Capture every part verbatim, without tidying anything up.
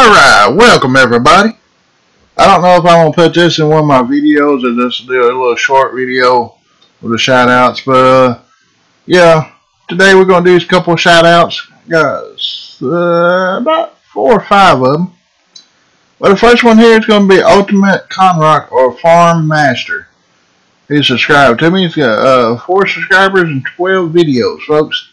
Alright, welcome everybody. I don't know if I'm going to put this in one of my videos or just do a little short video with the shout outs, but uh, yeah, today we're going to do a couple of shout outs. Got uh, about four or five of them. Well, the first one here is going to be Ultimate Conrock or Farm Master. He subscribed to me. He's got uh, four subscribers and twelve videos, folks.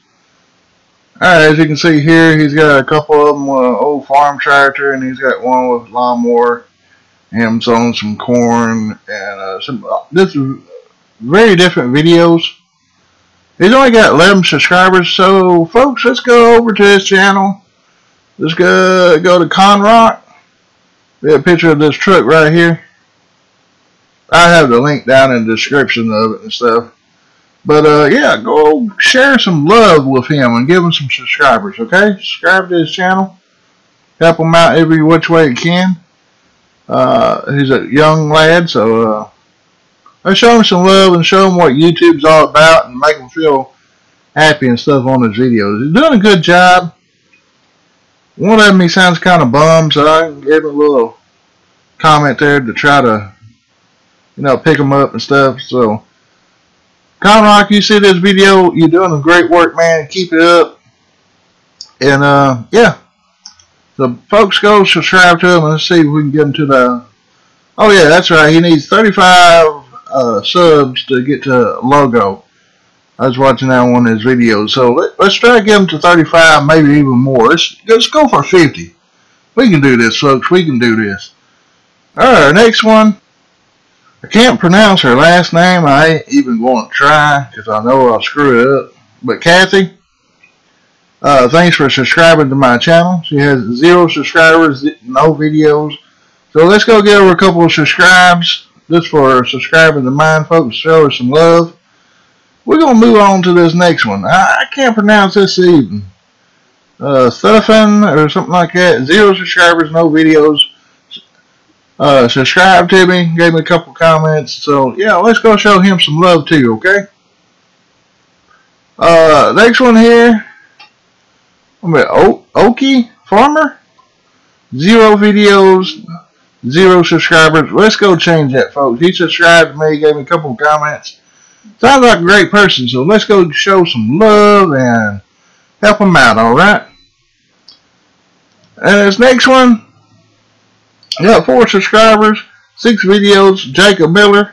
Alright, as you can see here, he's got a couple of them with an old farm tractor, and he's got one with lawnmower, him sowing some corn, and uh, some, uh, this is very different videos. He's only got eleven subscribers, so folks, let's go over to his channel. Let's go, go to Conrock. We have a picture of this truck right here. I have the link down in the description of it and stuff. But, uh, yeah, go share some love with him and give him some subscribers, okay? Subscribe to his channel. Help him out every which way you can. Uh, he's a young lad, so, uh, let's show him some love and show him what YouTube's all about and make him feel happy and stuff on his videos. He's doing a good job. One of them, he sounds kind of bummed, so I gave him a little comment there to try to, you know, pick him up and stuff, so... Conrock, you see this video, you're doing a great work, man. Keep it up. And, uh, yeah. So, folks, go subscribe to him and let's see if we can get him to the... Oh, yeah, that's right. He needs thirty-five uh, subs to get to logo. I was watching that one of his videos. So, let, let's try to get him to thirty-five, maybe even more. Let's, let's go for fifty. We can do this, folks. We can do this. All right, next one. I can't pronounce her last name. I ain't even going to try because I know I'll screw it up. But Kathy, uh, thanks for subscribing to my channel. She has zero subscribers, no videos. So let's go give her a couple of subscribes. Just for subscribing to mine, folks. Show her some love. We're going to move on to this next one. I, I can't pronounce this even. Uh, Thufin or something like that. Zero subscribers, no videos. Uh, subscribe to me, gave me a couple comments, so yeah, let's go show him some love too, okay? Uh, next one here, I'm at Okie Farmer, zero videos, zero subscribers. Let's go change that, folks. He subscribed to me, gave me a couple comments. Sounds like a great person, so let's go show some love and help him out, alright? And this next one, yeah, four subscribers, six videos, Jacob Miller.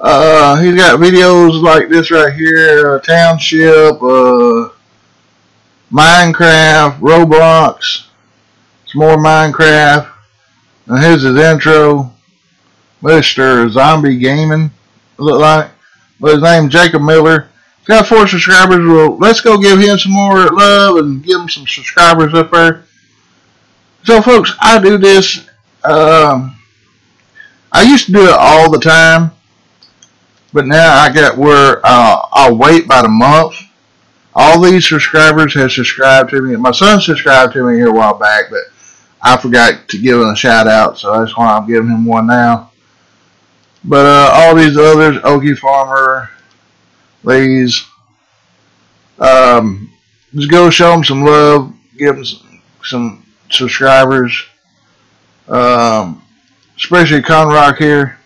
Uh, he's got videos like this right here, uh, Township, uh, Minecraft, Roblox, some more Minecraft. And here's his intro, Mister Zombie Gaming, look like. But his name's Jacob Miller. He's got four subscribers. Well, let's go give him some more love and give him some subscribers up there. So, folks, I do this... Um, I used to do it all the time, but now I got where uh, I'll wait about a month. All these subscribers have subscribed to me. My son subscribed to me here a while back, but I forgot to give him a shout out, so that's why I'm giving him one now. But uh, all these others, Okie Farmer, these, um, just go show them some love, give them some, some subscribers. Um, especially Conrock here.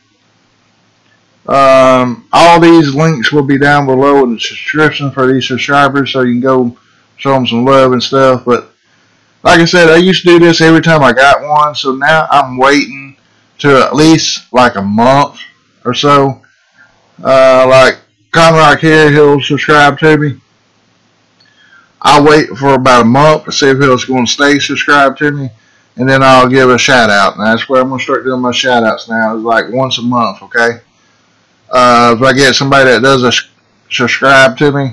Um, all these links will be down below in the description for these subscribers, so you can go show them some love and stuff. But like I said, I used to do this every time I got one, so now I'm waiting to at least like a month or so. Uh, like Conrock here, he'll subscribe to me. I'll wait for about a month to see if he's going to stay subscribed to me. And then I'll give a shout out. And that's where I'm going to start doing my shout outs now. It's like once a month, okay? Uh, if I get somebody that does a subscribe to me,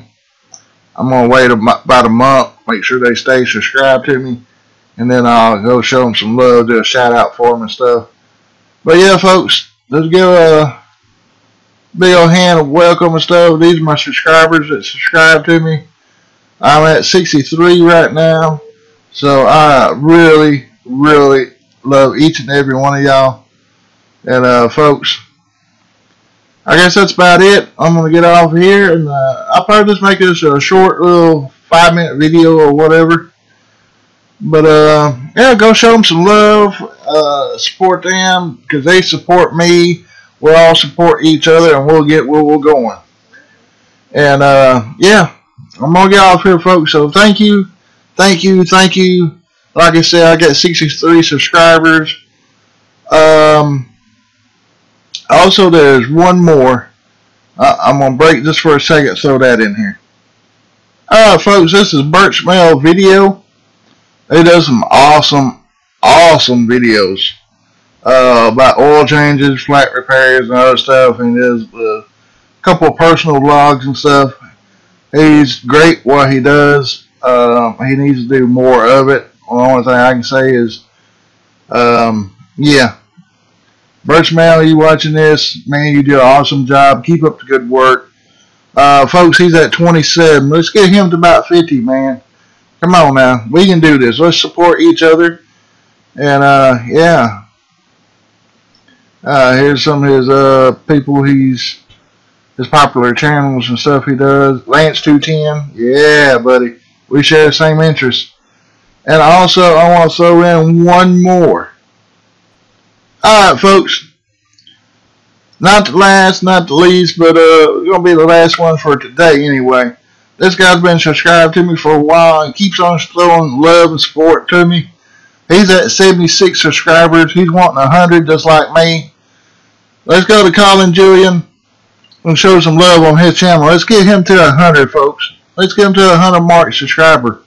I'm going to wait about a month, make sure they stay subscribed to me. And then I'll go show them some love, do a shout out for them and stuff. But yeah, folks, let's give a big old hand of welcome and stuff. These are my subscribers that subscribe to me. I'm at sixty-three right now. So I really... really love each and every one of y'all. And uh folks, I guess that's about it. I'm gonna get off here, and uh, I'll probably just make this a short little five minute video or whatever. But uh, yeah, go show them some love, uh, support them, because they support me. We'll all support each other, and we'll get where we're going. And uh, yeah, I'm gonna get off here, folks. So thank you, thank you, thank you. Like I said, I got sixty-three subscribers. Um. Also, there's one more. Uh, I'm gonna break this for a second. Throw that in here. Alright, folks. This is BurchMell Video. They does some awesome, awesome videos uh, about oil changes, flat repairs, and other stuff. And there's a couple of personal vlogs and stuff. He's great what he does. Um, he needs to do more of it. The only thing I can say is, um, yeah. BurchMell, you watching this, man, you do an awesome job. Keep up the good work. Uh, folks, he's at twenty-seven. Let's get him to about fifty, man. Come on now. We can do this. Let's support each other. And, uh, yeah. Uh, here's some of his uh, people he's, his popular channels and stuff he does. Lance two ten. Yeah, buddy. We share the same interests. And also, I want to throw in one more. Alright, folks, not the last, not the least, but uh, it's going to be the last one for today anyway. This guy's been subscribed to me for a while and keeps on throwing love and support to me. He's at seventy-six subscribers. He's wanting one hundred just like me. Let's go to Collin Julian and show some love on his channel. Let's get him to one hundred, folks. Let's get him to one hundred mark subscriber.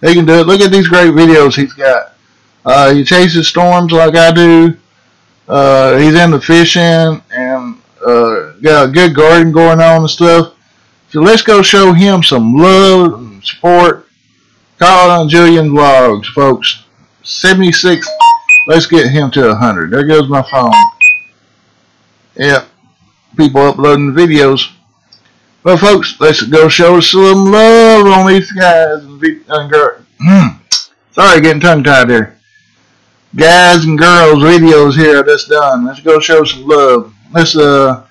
He can do it. Look at these great videos he's got. Uh, he chases storms like I do. Uh, he's into fishing and uh, got a good garden going on and stuff. So let's go show him some love and support. Collin Julian Vlogs, folks. seventy-six. Let's get him to one hundred. There goes my phone. Yep. People uploading videos. Well, folks, let's go show some love on these guys. Sorry, getting tongue-tied there. Guys and girls videos here that's done. Let's go show some love. This uh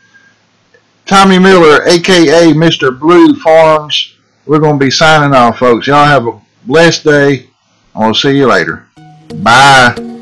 Tommy Miller, aka Mister Blue Farms. We're gonna be signing off, folks. Y'all have a blessed day. I'll see you later. Bye.